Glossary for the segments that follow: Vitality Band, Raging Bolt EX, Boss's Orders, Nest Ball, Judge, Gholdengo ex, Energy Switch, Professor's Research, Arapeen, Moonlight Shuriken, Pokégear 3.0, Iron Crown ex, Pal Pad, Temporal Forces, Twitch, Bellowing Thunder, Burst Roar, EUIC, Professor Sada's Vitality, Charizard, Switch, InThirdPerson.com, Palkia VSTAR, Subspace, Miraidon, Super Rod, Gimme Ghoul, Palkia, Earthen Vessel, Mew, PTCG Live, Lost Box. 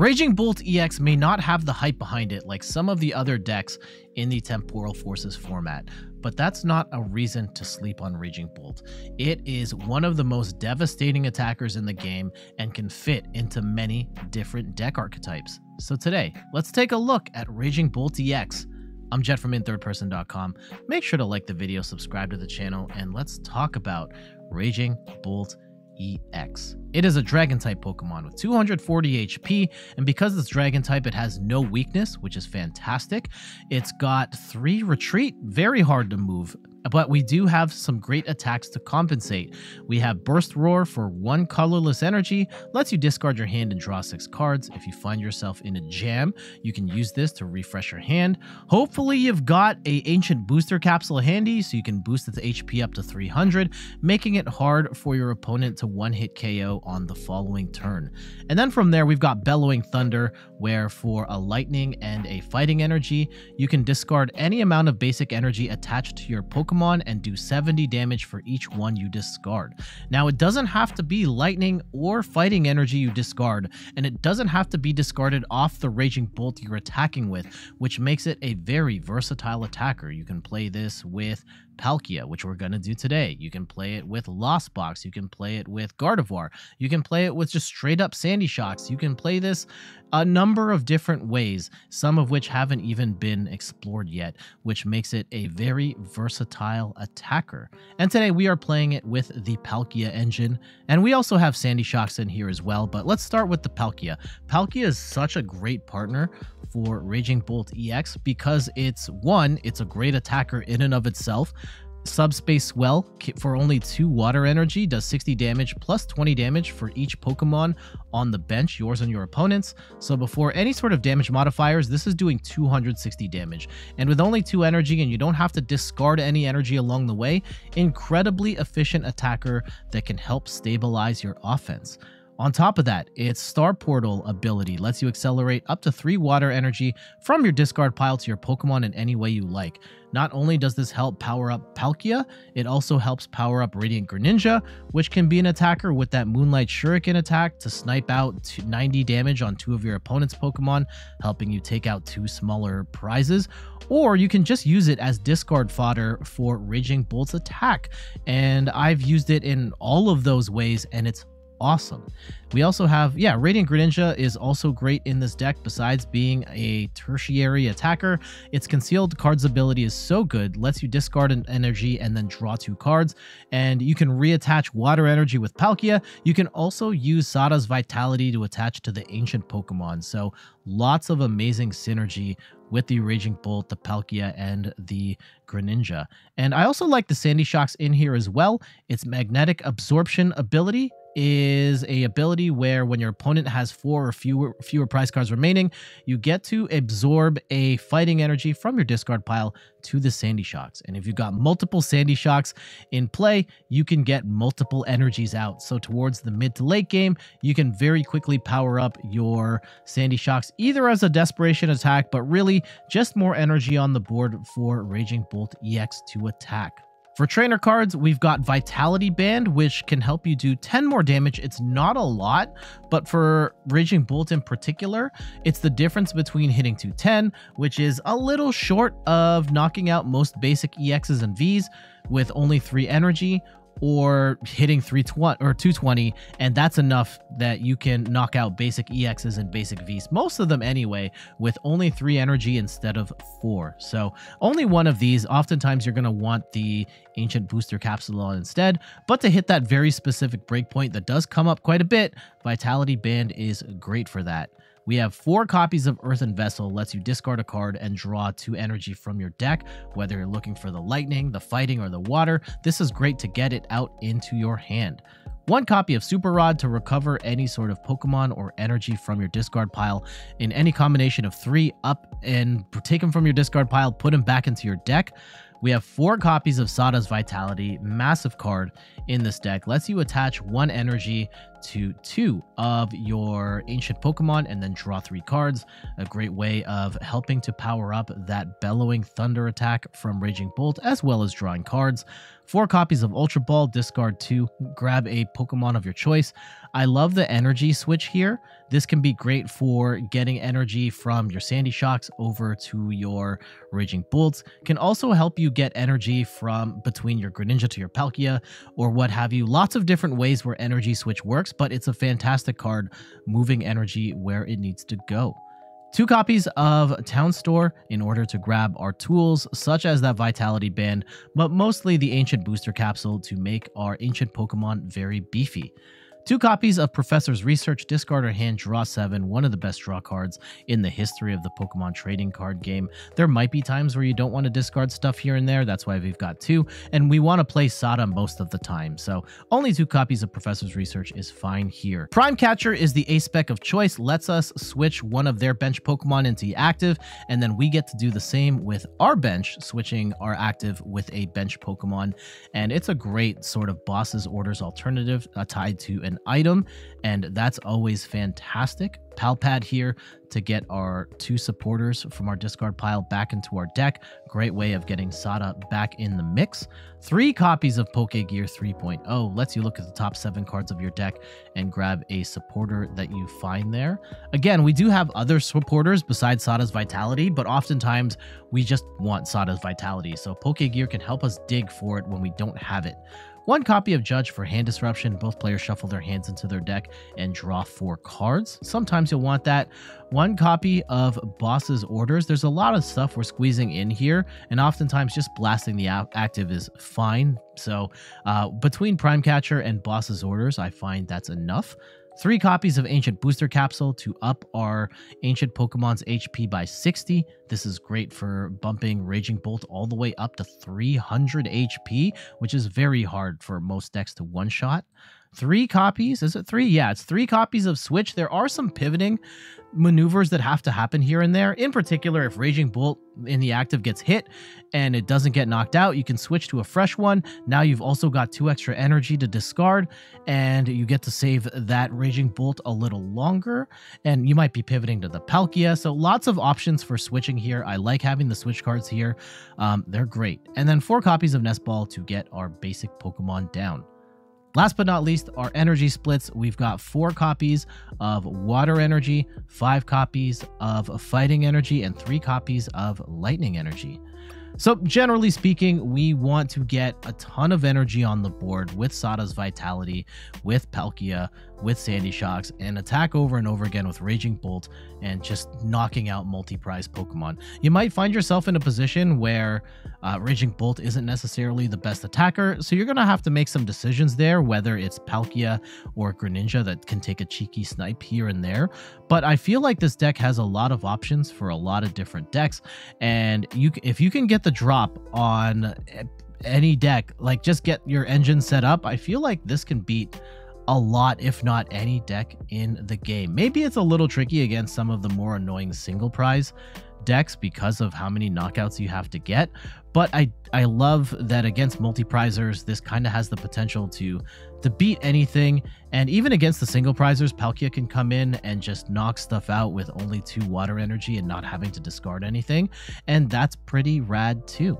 Raging Bolt EX may not have the hype behind it like some of the other decks in the Temporal Forces format, but that's not a reason to sleep on Raging Bolt. It is one of the most devastating attackers in the game and can fit into many different deck archetypes. So today, let's take a look at Raging Bolt EX. I'm Jed from InThirdPerson.com. Make sure to like the video, subscribe to the channel, and let's talk about Raging Bolt EX. It is a Dragon-type Pokemon with 240 HP, and because it's Dragon-type, it has no weakness, which is fantastic. It's got 3 Retreat, very hard to move, but we do have some great attacks to compensate. We have Burst Roar for 1 colorless energy, lets you discard your hand and draw 6 cards. If you find yourself in a jam, you can use this to refresh your hand. Hopefully you've got an Ancient Booster Capsule handy, so you can boost its HP up to 300, making it hard for your opponent to one-hit KO on the following turn. And then from there, we've got Bellowing Thunder, where for a lightning and a fighting energy, you can discard any amount of basic energy attached to your Pokemon and do 70 damage for each one you discard. Now, it doesn't have to be lightning or fighting energy you discard, and it doesn't have to be discarded off the Raging Bolt you're attacking with, which makes it a very versatile attacker. You can play this with Palkia, which we're going to do today. You can play it with Lost Box. You can play it with Gardevoir. You can play it with just straight up Sandy Shocks. You can play this a number of different ways, some of which haven't even been explored yet, which makes it a very versatile attacker. And today we are playing it with the Palkia engine, and we also have Sandy Shocks in here as well, but let's start with the Palkia. Palkia is such a great partner for Raging Bolt EX because it's a great attacker in and of itself. Subspace Swell for only 2 water energy does 60 damage plus 20 damage for each Pokemon on the bench, yours and your opponent's. So before any sort of damage modifiers, this is doing 260 damage. And with only 2 energy, and you don't have to discard any energy along the way, incredibly efficient attacker that can help stabilize your offense. On top of that, its Star Portal ability lets you accelerate up to 3 water energy from your discard pile to your Pokemon in any way you like. Not only does this help power up Palkia, it also helps power up Radiant Greninja, which can be an attacker with that Moonlight Shuriken attack to snipe out 90 damage on 2 of your opponent's Pokemon, helping you take out 2 smaller prizes. Or you can just use it as discard fodder for Raging Bolt's attack. And I've used it in all of those ways, and it's awesome. We also have, Radiant Greninja is also great in this deck. Besides being a tertiary attacker, its Concealed Cards ability is so good, lets you discard an energy and then draw 2 cards, and you can reattach water energy with Palkia. You can also use Sada's Vitality to attach to the ancient Pokemon, so lots of amazing synergy with the Raging Bolt, the Palkia, and the Greninja. And I also like the Sandy Shocks in here as well. Its Magnetic Absorption ability is a ability where when your opponent has 4 or fewer prize cards remaining, you get to absorb a fighting energy from your discard pile to the Sandy Shocks. And if you've got multiple Sandy Shocks in play, you can get multiple energies out. So towards the mid to late game, you can very quickly power up your Sandy Shocks, either as a desperation attack, but really just more energy on the board for Raging Bolt EX to attack. For trainer cards, we've got Vitality Band, which can help you do 10 more damage. It's not a lot, but for Raging Bolt in particular, it's the difference between hitting 210, which is a little short of knocking out most basic EXs and Vs with only 3 energy, or hitting 220, and that's enough that you can knock out basic EXs and basic Vs, most of them anyway, with only 3 energy instead of 4. So only one of these. Oftentimes you're going to want the Ancient Booster Capsule on instead, but to hit that very specific breakpoint that does come up quite a bit, Vitality Band is great for that. We have 4 copies of Earthen Vessel, lets you discard a card and draw 2 energy from your deck. Whether you're looking for the lightning, the fighting, or the water, this is great to get it out into your hand. 1 copy of Super Rod to recover any sort of Pokemon or energy from your discard pile in any combination of 3 up, and take them from your discard pile, put them back into your deck. We have 4 copies of Sada's Vitality, massive card in this deck. Lets you attach 1 energy to 2 of your ancient Pokemon and then draw 3 cards. A great way of helping to power up that Bellowing Thunder attack from Raging Bolt, as well as drawing cards. 4 copies of Ultra Ball, discard 2, grab a Pokemon of your choice. I love the Energy Switch here. This can be great for getting energy from your Sandy Shocks over to your Raging Bolts. Can also help you get energy from between your Greninja to your Palkia or what have you. Lots of different ways where Energy Switch works, but it's a fantastic card, moving energy where it needs to go. 2 copies of Town Store in order to grab our tools, such as that Vitality Band, but mostly the Ancient Booster Capsule to make our Ancient Pokemon very beefy. 2 copies of Professor's Research, discard or hand, draw 7, one of the best draw cards in the history of the Pokemon trading card game. There might be times where you don't want to discard stuff here and there, that's why we've got 2, and we want to play Sada most of the time, so only 2 copies of Professor's Research is fine here. Prime Catcher is the ace spec of choice, lets us switch one of their bench Pokemon into active, and then we get to do the same with our bench, switching our active with a bench Pokemon, and it's a great sort of Boss's Orders alternative tied to an item, and that's always fantastic. Pal Pad here to get our 2 supporters from our discard pile back into our deck. Great way of getting Sada back in the mix. 3 copies of Pokegear 3.0 lets you look at the top 7 cards of your deck and grab a supporter that you find there. Again, we do have other supporters besides Sada's Vitality, but oftentimes we just want Sada's Vitality, so Pokegear can help us dig for it when we don't have it. 1 copy of Judge for hand disruption. Both players shuffle their hands into their deck and draw 4 cards. Sometimes you'll want that. 1 copy of Boss's Orders. There's a lot of stuff we're squeezing in here, and oftentimes just blasting the active is fine. So between Prime Catcher and Boss's Orders, I find that's enough. 3 copies of Ancient Booster Capsule to up our Ancient Pokemon's HP by 60. This is great for bumping Raging Bolt all the way up to 300 HP, which is very hard for most decks to one-shot. 3 copies, is it 3? Yeah, it's 3 copies of Switch. There are some pivoting maneuvers that have to happen here and there. In particular, if Raging Bolt in the active gets hit and it doesn't get knocked out, you can switch to a fresh one. Now you've also got 2 extra energy to discard, and you get to save that Raging Bolt a little longer, and you might be pivoting to the Palkia. So lots of options for switching here. I like having the Switch cards here. They're great. And then 4 copies of Nest Ball to get our basic Pokemon down. Last but not least, our energy splits. We've got 4 copies of water energy, 5 copies of fighting energy, and 3 copies of lightning energy. So generally speaking, we want to get a ton of energy on the board with Sada's Vitality, with Palkia, with Sandy Shocks, and attack over and over again with Raging Bolt and just knocking out multi-prize Pokemon. You might find yourself in a position where Raging Bolt isn't necessarily the best attacker, so you're going to have to make some decisions there, whether it's Palkia or Greninja that can take a cheeky snipe here and there. But I feel like this deck has a lot of options for a lot of different decks, and if you can get the drop on any deck, like just get your engine set up, I feel like this can beat a lot, if not any deck in the game. Maybe it's a little tricky against some of the more annoying single prize decks because of how many knockouts you have to get, but I love that against multi-prizers this kind of has the potential to beat anything. And even against the single prizers, Palkia can come in and just knock stuff out with only 2 water energy and not having to discard anything, and that's pretty rad too.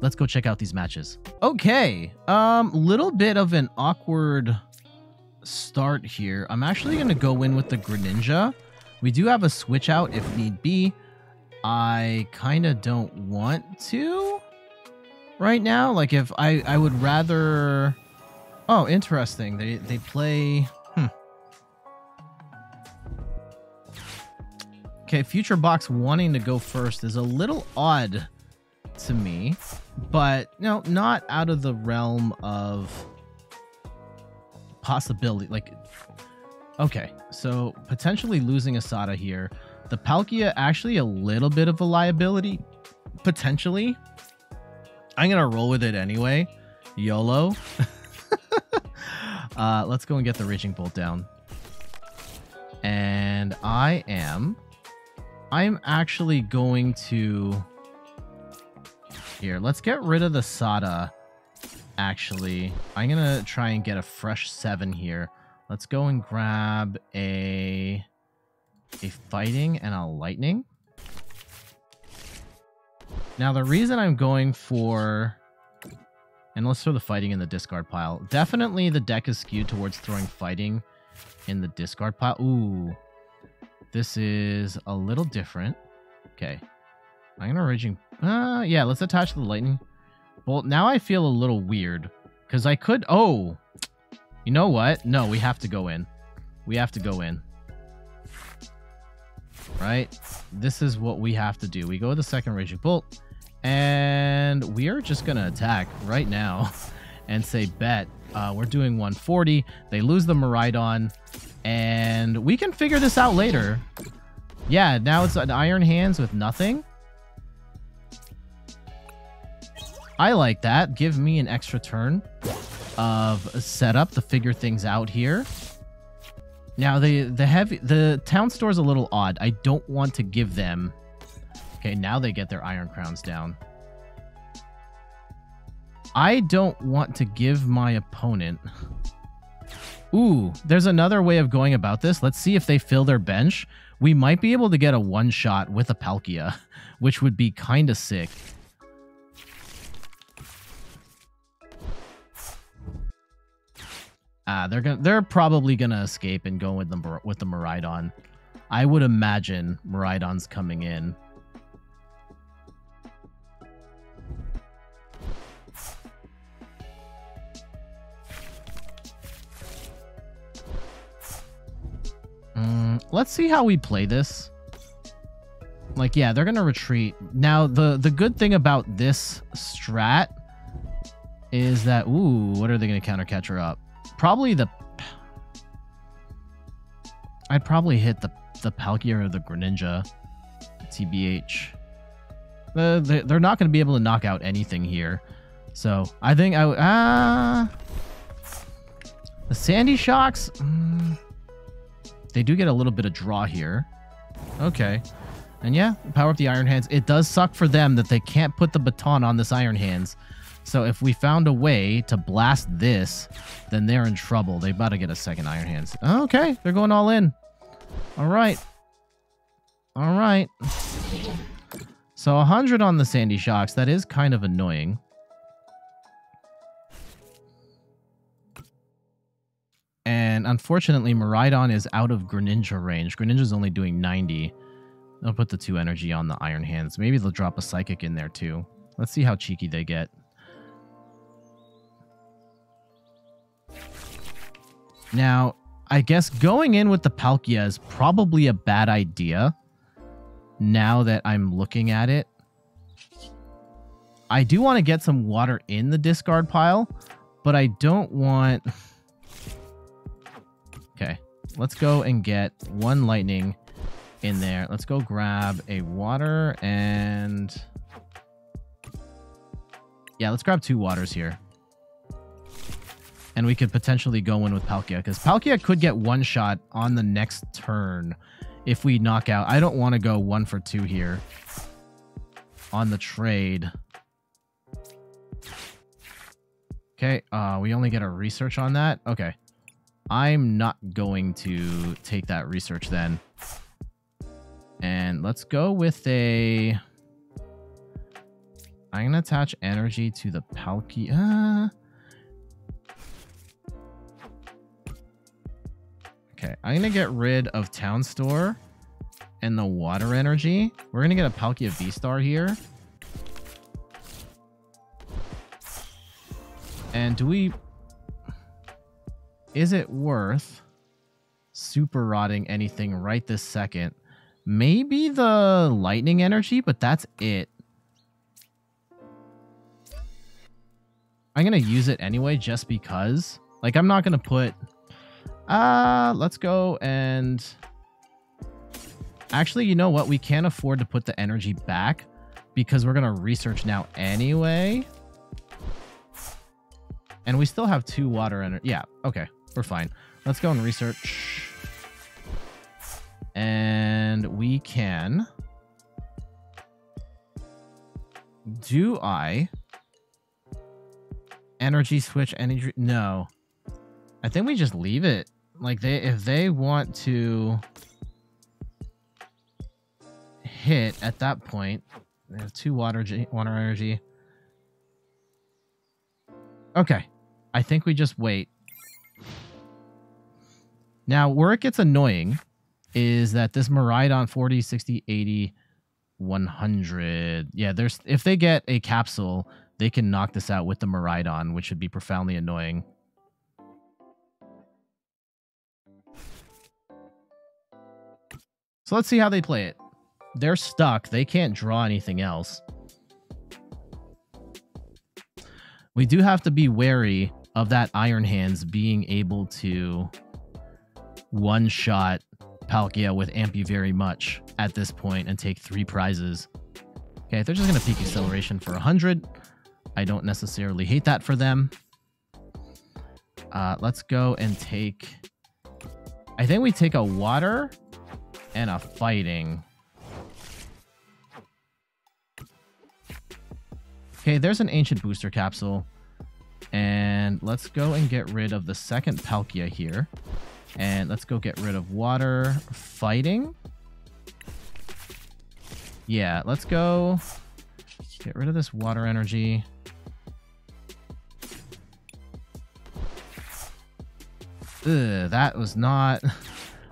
Let's go check out these matches. Okay, little bit of an awkward start here. I'm actually gonna go in with the Greninja. We do have a switch out if need be. I kind of don't want to right now. Like if I would rather... Oh, interesting. They play... Okay, Future Box wanting to go first is a little odd to me, but no, not out of the realm of possibility. Like, okay, so potentially losing Sada here. The Palkia actually a little bit of a liability, potentially. I'm going to roll with it anyway. YOLO. Let's go and get the Raging Bolt down. And I'm actually going to... Here, let's get rid of the Sada, actually. I'm going to try and get a fresh 7 here. Let's go and grab a fighting and a lightning. Now the reason I'm going for And let's throw the fighting in the discard pile. Definitely the deck is skewed towards throwing fighting in the discard pile. Ooh, this is a little different. Okay, I'm going to Raging... yeah, let's attach the Lightning Bolt. Now I feel a little weird because I could... Oh, you know what? No, we have to go in. We have to go in. Right? This is what we have to do. We go with the second Raging Bolt. And we are just going to attack right now and say, bet. We're doing 140. They lose the Miraidon. And we can figure this out later. Yeah, now it's an Iron Hands with nothing. I like that. Give me an extra turn of setup to figure things out here. Now, the Town Store is a little odd. I don't want to give them... Okay, now they get their Iron Crowns down. I don't want to give my opponent... Ooh, there's another way of going about this. Let's see if they fill their bench. We might be able to get a one-shot with a Palkia, which would be kind of sick. Ah, they're probably going to escape and go with the Miraidon. I would imagine Miraidon's coming in. Let's see how we play this. Like, yeah, they're going to retreat. Now, the good thing about this strat is that... Ooh, what are they going to counter catcher up? Probably the... I'd probably hit the Palkia or the Greninja. TBH. They're not going to be able to knock out anything here. So, I think I... the Sandy Shocks... They do get a little bit of draw here. Okay. And yeah, power up the Iron Hands. It does suck for them that they can't put the baton on this Iron Hands. So if we found a way to blast this, then they're in trouble. They about to get a second Iron Hands. Okay, they're going all in. All right. All right. So 100 on the Sandy Shocks. That is kind of annoying. And unfortunately, Miraidon is out of Greninja range. Greninja's only doing 90. They'll put the 2 energy on the Iron Hands. Maybe they'll drop a Psychic in there too. Let's see how cheeky they get. Now, I guess going in with the Palkia is probably a bad idea. Now that I'm looking at it. I do want to get some water in the discard pile. But I don't want... Okay, let's go and get one lightning in there. Let's go grab a water and... Yeah, let's grab 2 waters here. And we could potentially go in with Palkia, because Palkia could get one shot on the next turn if we knock out. I don't want to go 1 for 2 here on the trade. Okay, we only get a research on that. Okay. I'm not going to take that research then. And let's go with a... I'm going to attach energy to the Palkia. Okay, I'm going to get rid of Town Store and the water energy. We're going to get a Palkia VSTAR here. And do we... Is it worth super rotting anything right this second? Maybe the lightning energy, but that's it. I'm going to use it anyway, just because. Like, I'm not going to put... let's go and... Actually, you know what? We can't afford to put the energy back because we're going to research now anyway. And we still have 2 water energy. Yeah, okay. We're fine. Let's go and research. And we can... Do I... Energy switch, energy... No. I think we just leave it. Like, if they want to... Hit at that point... They have 2 water energy. Okay. I think we just wait. Now, where it gets annoying is that this Miraidon 40, 60, 80, 100. Yeah, there's if they get a capsule, they can knock this out with the Miraidon, which would be profoundly annoying. So let's see how they play it. They're stuck. They can't draw anything else. We do have to be wary of that Iron Hands being able to one-shot Palkia with Ampu very much at this point and take 3 prizes. Okay, they're just going to peak acceleration for 100. I don't necessarily hate that for them. Let's go and take... I think we take a water and a fighting... Okay, there's an Ancient Booster Capsule. And let's go and get rid of the second Palkia here. And let's go get rid of water fighting. Yeah, let's go get rid of this water energy. Ugh, that was not...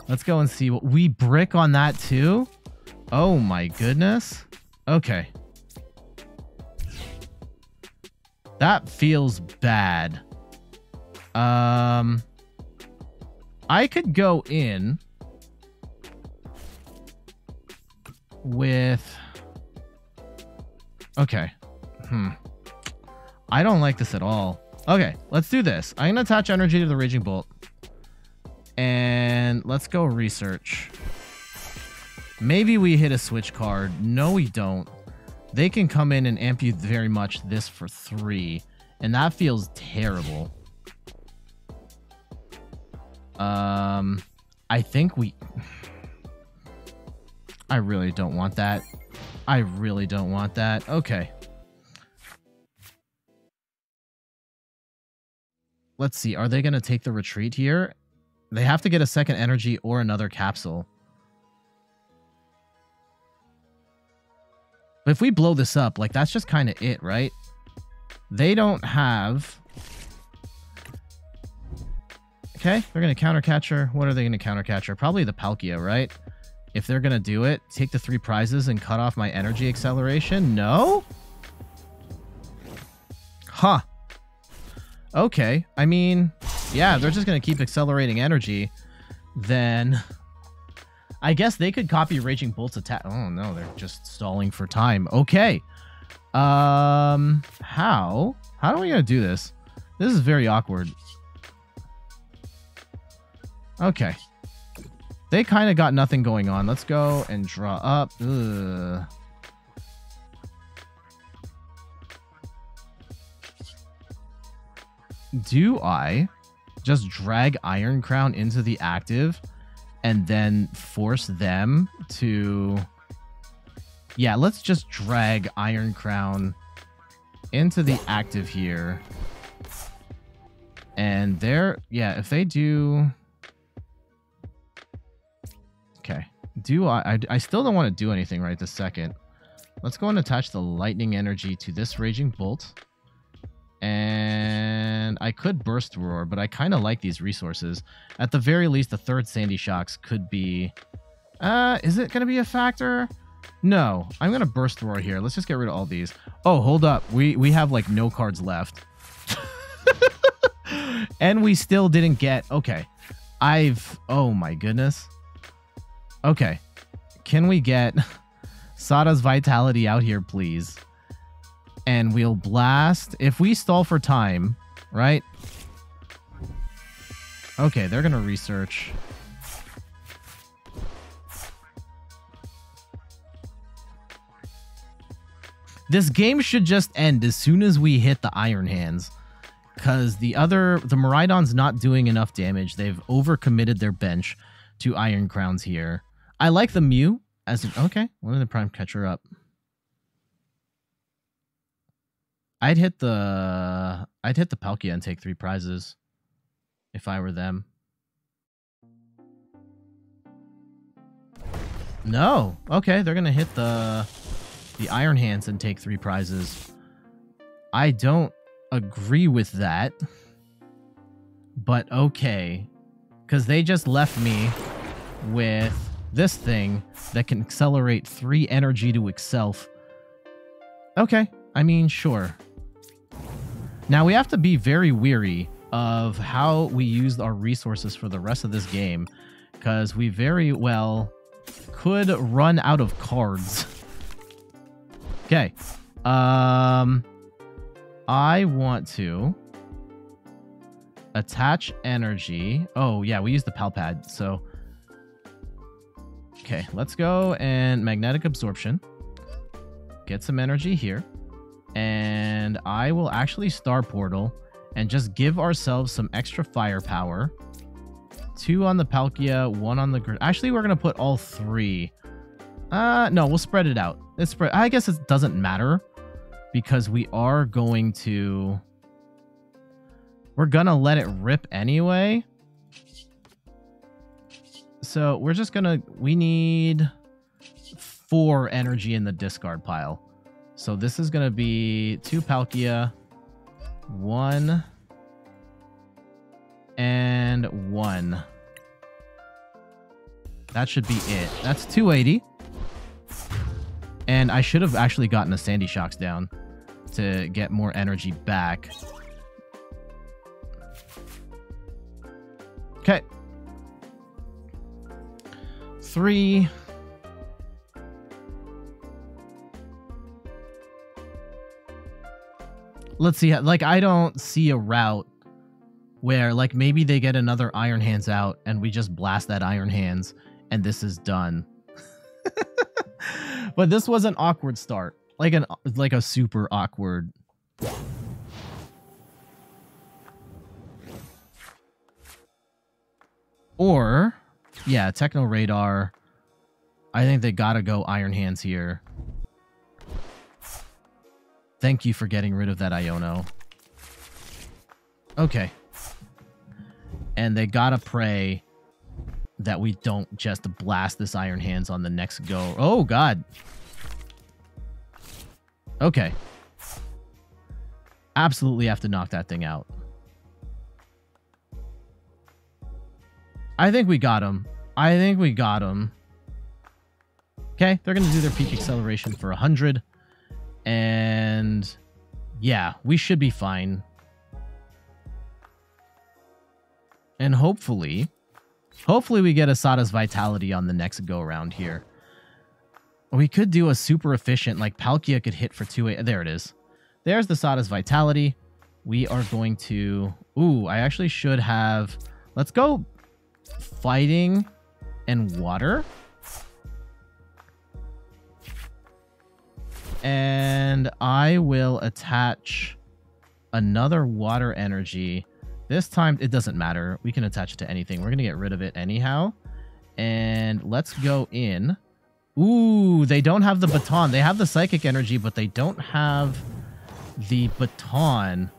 Let's go and see what... We brick on that too? Oh my goodness. Okay. That feels bad. I could go in with... Okay. I don't like this at all. Okay, let's do this. I'm going to attach energy to the Raging Bolt. And let's go research. Maybe we hit a switch card. No, we don't. They can come in and amp you very much this for 3. And that feels terrible. I think we... I really don't want that. I really don't want that. Okay. Let's see. Are they going to take the retreat here? They have to get a second energy or another capsule. But if we blow this up, like, that's just kind of it, right? They don't have... Okay, they're going to counter catcher. What are they going to counter catcher? Probably the Palkia, right? If they're going to do it, take the 3 prizes and cut off my energy acceleration. No? Huh. Okay, I mean, yeah, they're just going to keep accelerating energy. Then... I guess they could copy Raging Bolt's attack. Oh, no, they're just stalling for time. Okay. How are we going to do this? This is very awkward. Okay. They kind of got nothing going on. Let's go and draw up. Ugh. Do I just drag Iron Crown into the active? And then force them to... Yeah, let's just drag Iron Crown into the active here. And they're... Yeah, if they do... Okay. Do I still don't want to do anything right this second. Let's go and attach the lightning energy to this Raging Bolt. And I could Burst Roar, but I kind of like these resources. At the very least, the third Sandy Shocks could be... is it going to be a factor? No. I'm going to Burst Roar here. Let's just get rid of all these. Oh, hold up. We have, like, no cards left. And we still didn't get... Okay. Oh, my goodness. Okay. Can we get Sada's Vitality out here, please? And we'll blast. If we stall for time, right? Okay, they're going to research. This game should just end as soon as we hit the Iron Hands. Because the Miraidon's not doing enough damage. They've overcommitted their bench to Iron Crowns here. I like the Mew. Okay, one of the Prime Catcher up. I'd hit the Palkia and take 3 prizes if I were them. No. Okay, they're going to hit the Iron Hands and take 3 prizes. I don't agree with that, but okay. Because they just left me with this thing that can accelerate 3 energy to itself. Okay, I mean, sure. Now, we have to be very weary of how we used our resources for the rest of this game, because we very well could run out of cards. Okay. I want to attach energy. Oh, yeah, we used the Pal Pad, so... Okay, let's go and magnetic absorption. Get some energy here. And I will actually Star Portal and just give ourselves some extra firepower. 2 on the Palkia, 1 on the... Actually, we're going to put all 3. No, we'll spread it out. I guess it doesn't matter, because we are going to... We're going to let it rip anyway. So we're just going to... We need 4 energy in the discard pile. So this is going to be 2 Palkia, 1... and 1. That should be it. That's 280. And I should have actually gotten a Sandy Shocks down to get more energy back. Okay. 3. Let's see. Like, I don't see a route where, like, maybe they get another Iron Hands out and we just blast that Iron Hands and this is done. But this was an awkward start. Like a super awkward. Or, yeah, Techno Radar. I think they gotta go Iron Hands here. Thank you for getting rid of that Iono. Okay. And they gotta pray that we don't just blast this Iron Hands on the next go. Oh, God. Okay. Absolutely have to knock that thing out. I think we got him. I think we got him. Okay, they're going to do their peak acceleration for 100. And yeah, we should be fine. And hopefully we get a Sada's Vitality on the next go-around here. We could do a super efficient, like Palkia could hit for 2... There it is. There's the Sada's Vitality. We are going to... Ooh, I actually should have... Let's go Fighting and Water. And I will attach another Water Energy. This time, it doesn't matter. We can attach it to anything. We're going to get rid of it anyhow. And let's go in. Ooh, they don't have the baton. They have the psychic energy, but they don't have the baton.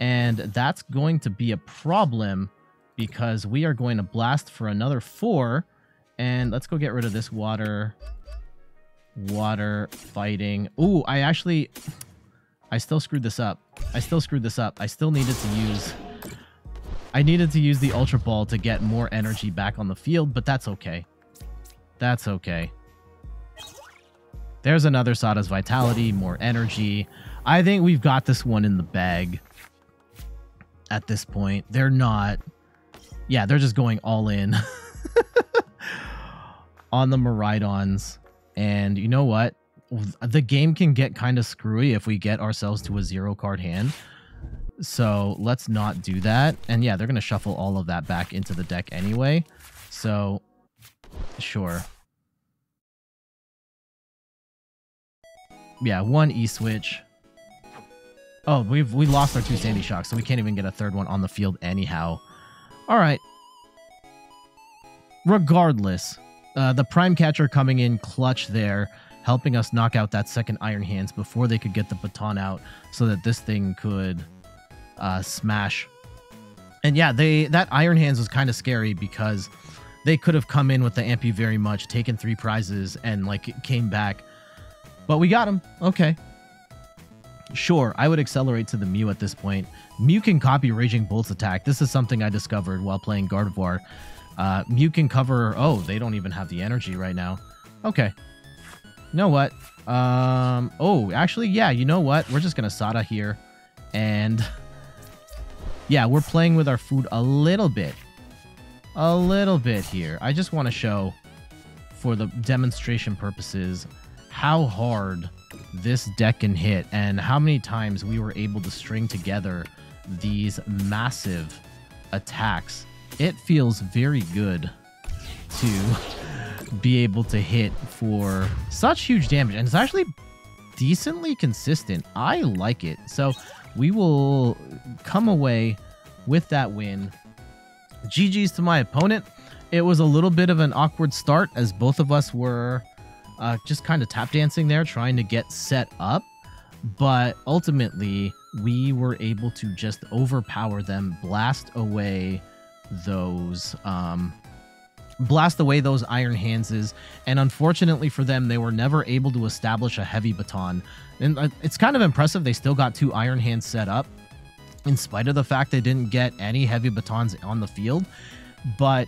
And that's going to be a problem because we are going to blast for another 4. And let's go get rid of this water. Water, fighting. Ooh, I still screwed this up. I still needed to use... I needed to use the Ultra Ball to get more energy back on the field, but that's okay. That's okay. There's another Sada's Vitality, more energy. I think we've got this one in the bag at this point. They're not... Yeah, they're just going all in on the Miraidons. And you know what? The game can get kind of screwy if we get ourselves to a 0-card hand. So let's not do that. And yeah, they're going to shuffle all of that back into the deck anyway. So, sure. Yeah, 1 E-Switch. Oh, we lost our 2 Sandy Shocks, so we can't even get a 3rd one on the field anyhow. All right. Regardless, the Prime Catcher coming in clutch there, helping us knock out that second Iron Hands before they could get the baton out so that this thing could... smash. And yeah, that Iron Hands was kind of scary because they could have come in with the Ampu Very Much, taken 3 prizes, and like it came back. But we got him. Okay. Sure, I would accelerate to the Mew at this point. Mew can copy Raging Bolt's attack. This is something I discovered while playing Gardevoir. Mew can cover... Oh, they don't even have the energy right now. Okay. You know what? Oh, actually, yeah, you know what? We're just going to Sada here. And... yeah, we're playing with our food a little bit. A little bit here. I just want to show, for the demonstration purposes, how hard this deck can hit and how many times we were able to string together these massive attacks. It feels very good to be able to hit for such huge damage, and it's actually decently consistent. I like it. So we will come away with that win. GG's to my opponent. It was a little bit of an awkward start, as both of us were just kind of tap dancing there, trying to get set up. But ultimately, we were able to just overpower them, blast away those Iron Hands. And unfortunately for them, they were never able to establish a heavy baton. And it's kind of impressive they still got two Iron Hands set up, in spite of the fact they didn't get any heavy batons on the field. But...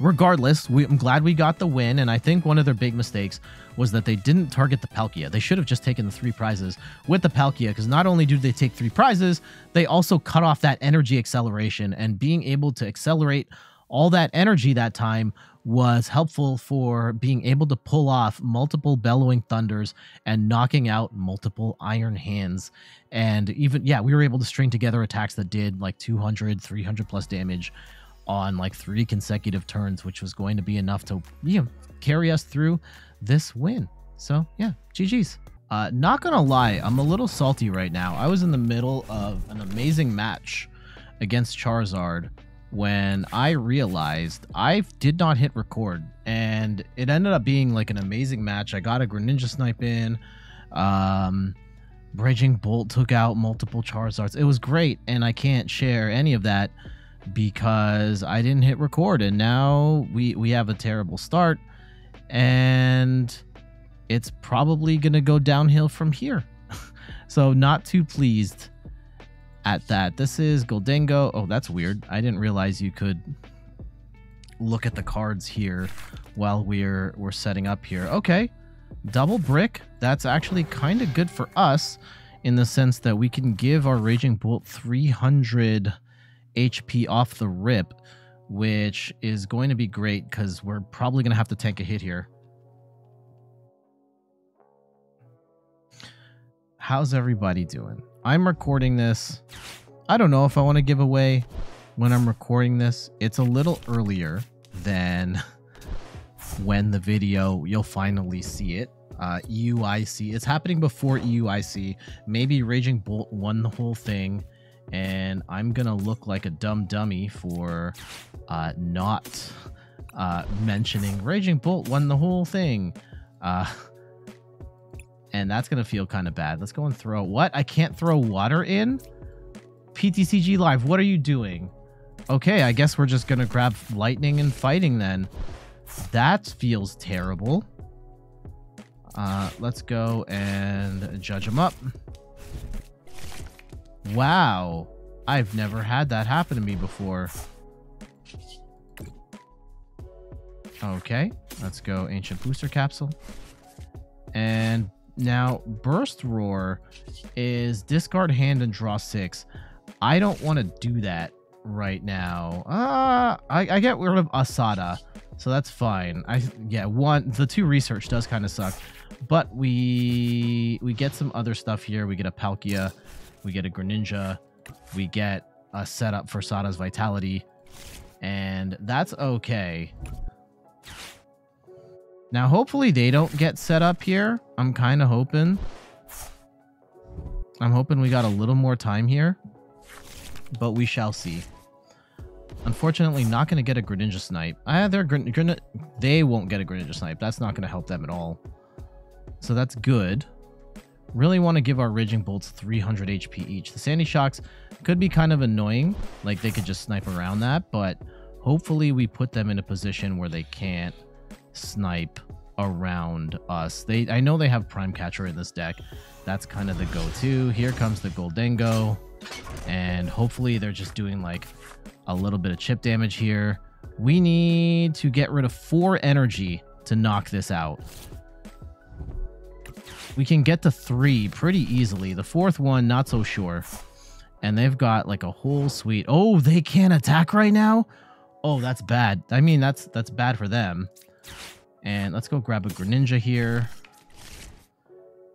regardless, I'm glad we got the win, and I think one of their big mistakes was that they didn't target the Palkia. They should have just taken the 3 prizes with the Palkia, because not only do they take 3 prizes, they also cut off that energy acceleration, and being able to accelerate all that energy that time was helpful for being able to pull off multiple Bellowing Thunders and knocking out multiple Iron Hands. And even, yeah, we were able to string together attacks that did like 200, 300 plus damage on like 3 consecutive turns, which was going to be enough to, you know, carry us through this win. So yeah, GG's. Not gonna lie, I'm a little salty right now. I was in the middle of an amazing match against Charizard when I realized I did not hit record, and it ended up being like an amazing match. I got a Greninja snipe in. Raging Bolt took out multiple Charizards. It was great, and I can't share any of that because I didn't hit record, and now we have a terrible start, and it's probably gonna go downhill from here. So not too pleased at that. This is Gholdengo. Oh, that's weird. I didn't realize you could look at the cards here while we're setting up here. Okay, double brick. That's actually kind of good for us in the sense that we can give our Raging Bolt 300 HP off the rip, which is going to be great because we're probably going to have to tank a hit here. How's everybody doing? I'm recording this. I don't know if I want to give away when I'm recording this. It's a little earlier than when the video, you'll finally see it. EUIC. It's happening before EUIC. Maybe Raging Bolt won the whole thing, and I'm gonna look like a dumb dummy for not mentioning Raging Bolt won the whole thing, and that's gonna feel kind of bad. Let's go and throw... what? I can't throw water in? PTCG Live, what are you doing? Okay, I guess we're just gonna grab lightning and fighting then. That feels terrible. Let's go and judge him up. Wow, I've never had that happen to me before. Okay, let's go Ancient Booster Capsule. And now Burst Roar is discard hand and draw 6. I don't want to do that right now. I get rid of Asada, so that's fine. The 2 research does kind of suck, but we get some other stuff here. We get a Palkia. We get a Greninja. We get a setup for Sada's Vitality. And that's okay. Now, hopefully they don't get set up here. I'm kind of hoping. I'm hoping we got a little more time here, but we shall see. Unfortunately, not going to get a Greninja snipe. They won't get a Greninja snipe. That's not going to help them at all. So that's good. Really want to give our Raging Bolts 300 HP each. The Sandy Shocks could be kind of annoying. Like, they could just snipe around that, but hopefully we put them in a position where they can't snipe around us. I know they have Prime Catcher in this deck. That's kind of the go-to. Here comes the Gholdengo, and hopefully they're just doing like a little bit of chip damage here. We need to get rid of 4 energy to knock this out. We can get to 3 pretty easily. The 4th one, not so sure. And they've got like a whole suite. Oh, they can't attack right now? Oh, that's bad. I mean, that's bad for them. And let's go grab a Greninja here.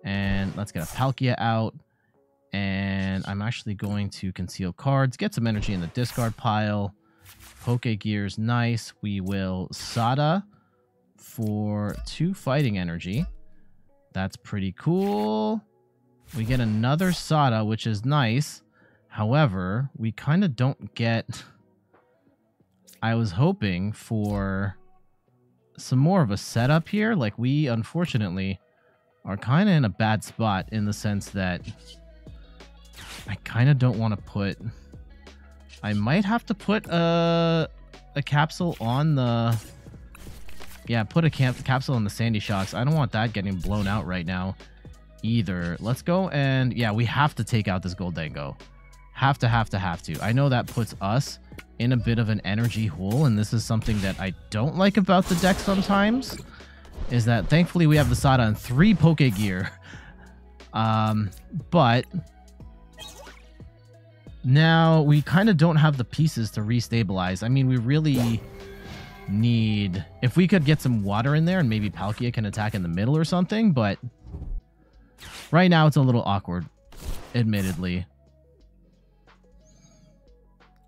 And let's get a Palkia out. And I'm actually going to conceal cards. Get some energy in the discard pile. Pokegear's nice. We will Sada for 2 fighting energy. That's pretty cool. We get another Sada, which is nice. However, we kind of don't get... I was hoping for some more of a setup here. Like, we, unfortunately, are kind of in a bad spot in the sense that I kind of don't want to put... I might have to put a capsule on the... Yeah, put a capsule on the Sandy Shocks. I don't want that getting blown out right now either. Let's go and... Yeah, we have to take out this Gholdengo. Have to. I know that puts us in a bit of an energy hole, and this is something that I don't like about the deck sometimes, is that thankfully we have the Sada on 3 Pokegear. But... Now, we kind of don't have the pieces to restabilize. I mean, we really need... If we could get some water in there and maybe Palkia can attack in the middle or something, but... Right now, it's a little awkward, admittedly.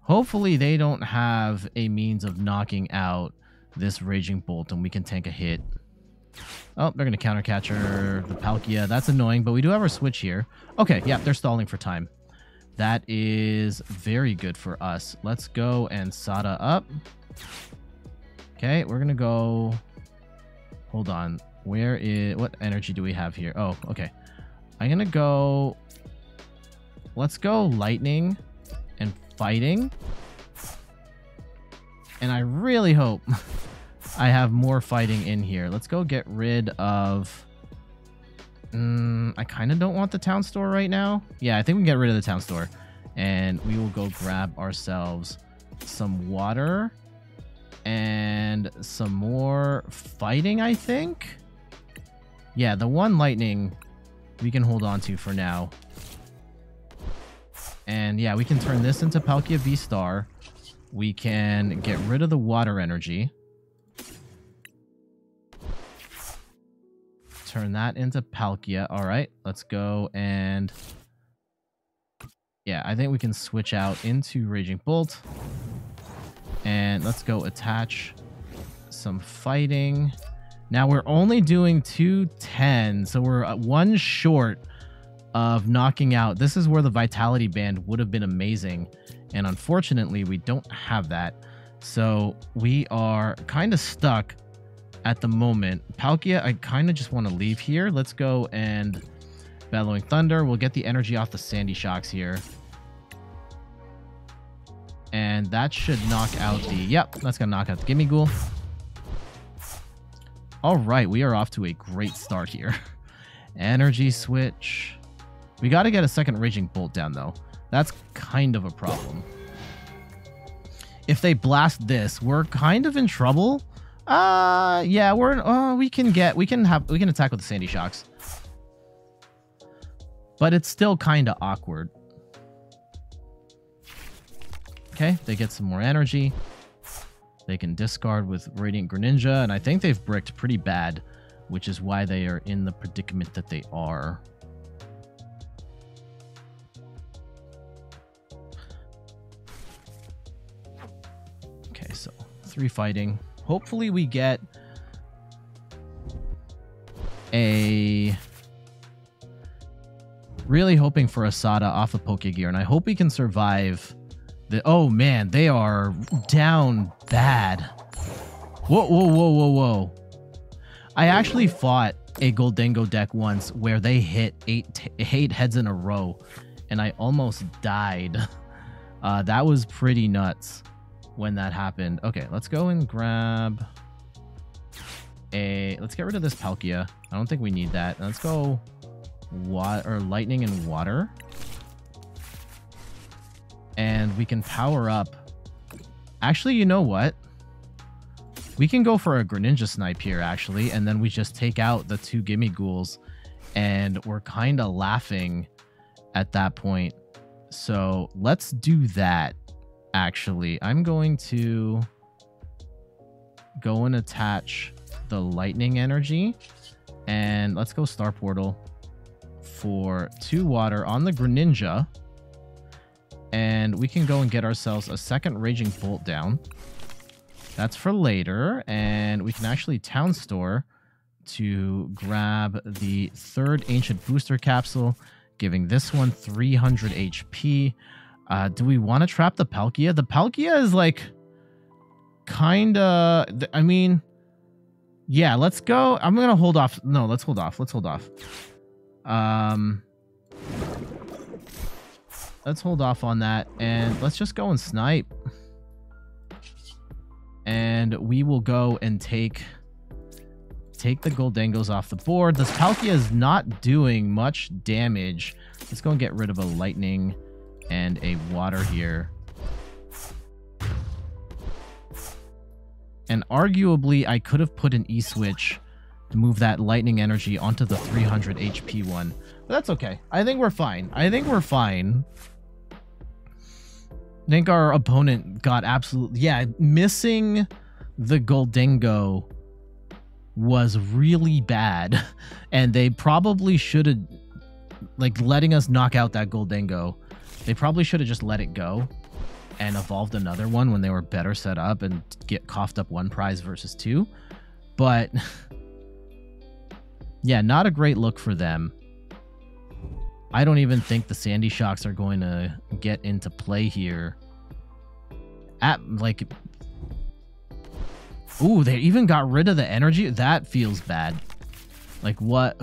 Hopefully, they don't have a means of knocking out this Raging Bolt and we can tank a hit. Oh, they're going to counter catcher the Palkia. That's annoying, but we do have our switch here. Okay, yeah, they're stalling for time. That is very good for us. Let's go and Sada up. Okay, we're going to go... Hold on. Where is... What energy do we have here? Oh, okay. I'm going to go... Let's go lightning and fighting. And I really hope I have more fighting in here. Let's go get rid of... I kind of don't want the town store right now. Yeah, I think we can get rid of the town store. And we will go grab ourselves some water. And some more fighting, I think? Yeah, the one lightning we can hold on to for now. And yeah, we can turn this into Palkia VSTAR. We can get rid of the water energy. Turn that into Palkia. All right, let's go and... Yeah, I think we can switch out into Raging Bolt. And let's go attach some fighting. Now we're only doing 210, so we're one short of knocking out. This is where the Vitality Band would have been amazing. And unfortunately, we don't have that. So we are kind of stuck at the moment. Palkia, I kind of just want to leave here. Let's go and Bellowing Thunder. We'll get the energy off the Sandy Shocks here. And that should knock out the... Yep, that's going to knock out the Gimme Ghoul. All right, we are off to a great start here. Energy Switch. We got to get a second Raging Bolt down, though. That's kind of a problem. If they blast this, we're kind of in trouble. Yeah, we can attack with the Sandy Shocks, but it's still kind of awkward. Okay, they get some more energy. They can discard with Radiant Greninja, and I think they've bricked pretty bad, which is why they are in the predicament that they are. Okay, so 3 fighting. Hopefully we get a... Really hoping for a Sada off of Pokegear, and I hope we can survive the... Oh, man, they are down bad. Whoa. I actually fought a Gholdengo deck once where they hit eight heads in a row, and I almost died. That was pretty nuts when that happened. Okay, let's go and grab a... Let's get rid of this Palkia. I don't think we need that. Let's go water, or lightning and water. And we can power up. Actually, you know what? We can go for a Greninja snipe here, actually. And then we just take out the two Gimme Ghouls. And we're kind of laughing at that point. So let's do that, actually. I'm going to go and attach the lightning energy. And let's go Star Portal for 2 water on the Greninja. And we can go and get ourselves a second Raging Bolt down. That's for later. And we can actually Town Store to grab the third Ancient Booster Capsule, giving this one 300 HP. Do we want to trap the Palkia? The Palkia is like kind of... I mean, yeah, let's go. I'm going to hold off. No, let's hold off. Let's hold off. Let's hold off on that, and let's just go and snipe. And we will go and take the Gholdengos off the board. This Palkia is not doing much damage. Let's go and get rid of a lightning and a water here. And arguably, I could have put an E-Switch to move that lightning energy onto the 300 HP one. But that's okay. I think we're fine. I think we're fine. I think our opponent got absolutely... Yeah, missing the Gholdengo was really bad, and they probably should have, like, letting us knock out that Gholdengo, they probably should have just let it go and evolved another one when they were better set up and get coughed up 1 prize versus 2. But yeah, not a great look for them. I don't even think the Sandy Shocks are going to get into play here at, like... Ooh, they even got rid of the energy. That feels bad. Like, what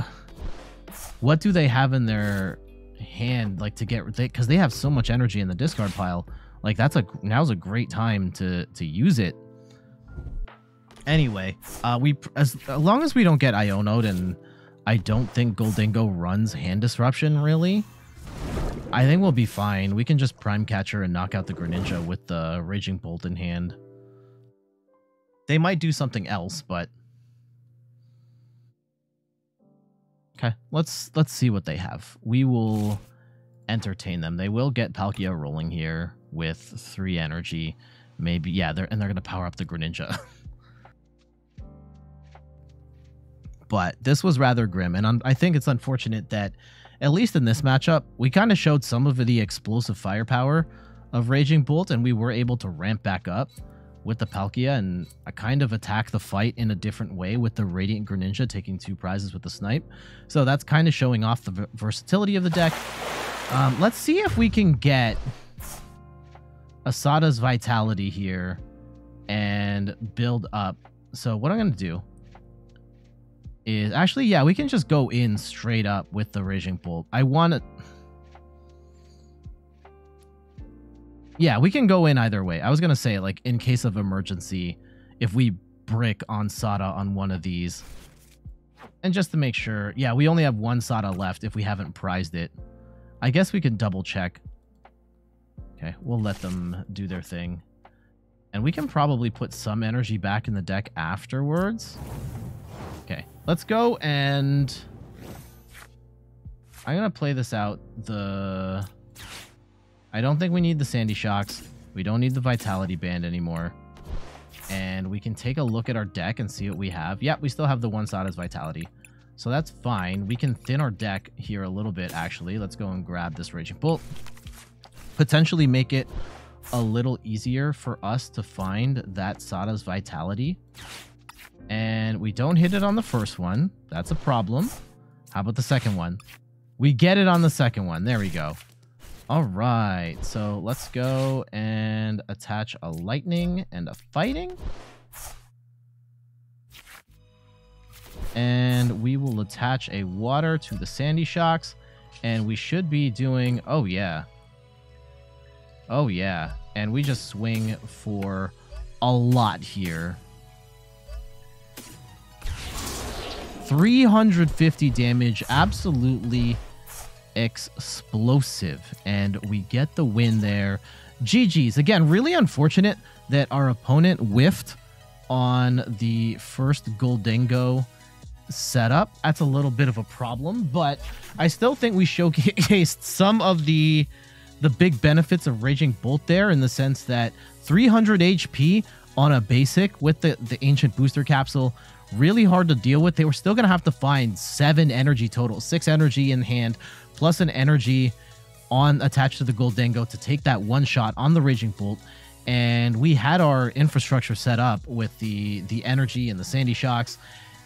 do they have in their hand, like, to get, because they have so much energy in the discard pile. Like, that's a, now's a great time to use it. Anyway, as long as we don't get Iono'd, and I don't think Gholdengo runs hand disruption really, I think we'll be fine. We can just Prime Catcher and knock out the Greninja with the Raging Bolt in hand. They might do something else, but okay, let's see what they have. We will entertain them. They will get Palkia rolling here with 3 energy, maybe. Yeah, they're gonna power up the Greninja. But this was rather grim, and I think it's unfortunate that, at least in this matchup, we kind of showed some of the explosive firepower of Raging Bolt, and we were able to ramp back up with the Palkia and kind of attack the fight in a different way with the Radiant Greninja taking 2 prizes with the snipe. So that's kind of showing off the versatility of the deck. Let's see if we can get Sada's Vitality here and build up. So what I'm going to do is actually, yeah, we can just go in straight up with the Raging Bolt. I want to... Yeah, we can go in either way. I was going to say, like, in case of emergency, if we brick on Sada on one of these. And just to make sure, yeah, we only have 1 Sada left if we haven't prized it. I guess we can double check. Okay, we'll let them do their thing. And we can probably put some energy back in the deck afterwards. Okay, let's go, and I'm going to play this out. I don't think we need the Sandy Shocks. We don't need the Vitality Band anymore. And we can take a look at our deck and see what we have. Yep, we still have the 1 Sada's Vitality. So that's fine. We can thin our deck here a little bit, actually. Let's go and grab this Raging Bolt. Potentially make it a little easier for us to find that Sada's Vitality. And we don't hit it on the first one. That's a problem. How about the second one? We get it on the second one. There we go. All right, so let's go and attach a lightning and a fighting. And we will attach a water to the Sandy Shocks. And we should be doing... Oh, yeah. Oh, yeah. And we just swing for a lot here. 350 damage, absolutely explosive, and we get the win there. GG's. Again, really unfortunate that our opponent whiffed on the first Gholdengo setup. That's a little bit of a problem, but I still think we showcased some of the big benefits of Raging Bolt there, in the sense that 300 HP on a basic with the Ancient Booster Capsule, really hard to deal with. They were still going to have to find 7 energy total, 6 energy in hand, plus an energy on attached to the Gholdengo to take that one shot on the Raging Bolt. And we had our infrastructure set up with the energy and the Sandy Shocks,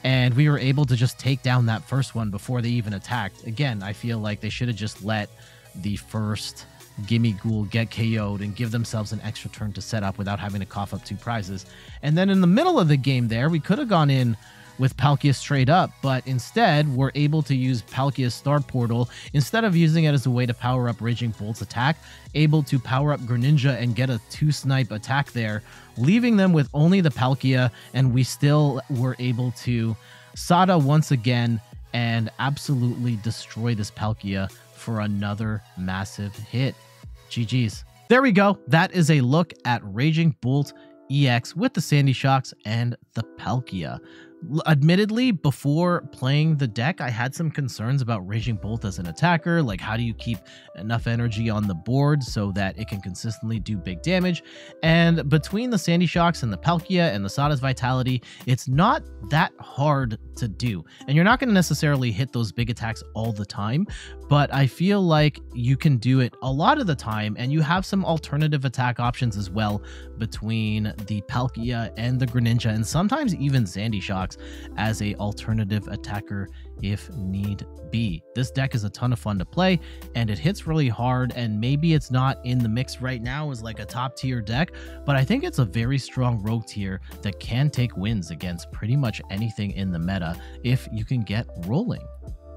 and we were able to just take down that first one before they even attacked. Again, I feel like they should have just let the first Gimme Ghoul get KO'd and give themselves an extra turn to set up without having to cough up 2 prizes. And then in the middle of the game there, we could have gone in with Palkia straight up, but instead we're able to use Palkia's Star Portal, instead of using it as a way to power up Raging Bolt's attack, able to power up Greninja and get a 2-snipe attack there, leaving them with only the Palkia, and we still were able to Sada once again and absolutely destroy this Palkia for another massive hit. GG's. There we go. That is a look at Raging Bolt EX with the Sandy Shocks and the Palkia. Admittedly, before playing the deck, I had some concerns about Raging Bolt as an attacker, like how do you keep enough energy on the board so that it can consistently do big damage? And between the Sandy Shocks and the Palkia and the Sada's Vitality, it's not that hard to do. And you're not going to necessarily hit those big attacks all the time, but I feel like you can do it a lot of the time, and you have some alternative attack options as well between the Palkia and the Greninja, and sometimes even Sandy Shocks as an alternative attacker if need be. This deck is a ton of fun to play, and it hits really hard, and maybe it's not in the mix right now as like a top tier deck, but I think it's a very strong rogue tier that can take wins against pretty much anything in the meta if you can get rolling.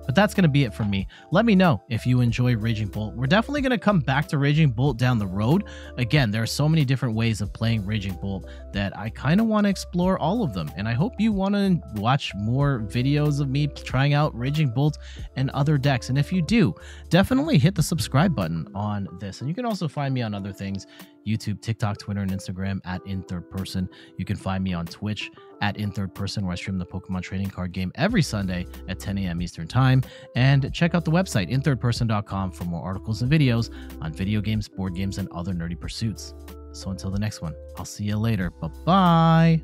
But that's going to be it for me. Let me know if you enjoy Raging Bolt. We're definitely going to come back to Raging Bolt down the road. Again, there are so many different ways of playing Raging Bolt that I kind of want to explore all of them. And I hope you want to watch more videos of me trying out Raging Bolt and other decks. And if you do, definitely hit the subscribe button on this. And you can also find me on other things: YouTube, TikTok, Twitter, and Instagram at InThirdPerson. You can find me on Twitch at InThirdPerson, where I stream the Pokemon trading card game every Sunday at 10 a.m. Eastern Time. And check out the website, InThirdPerson.com, for more articles and videos on video games, board games, and other nerdy pursuits. So until the next one, I'll see you later. Bye-bye.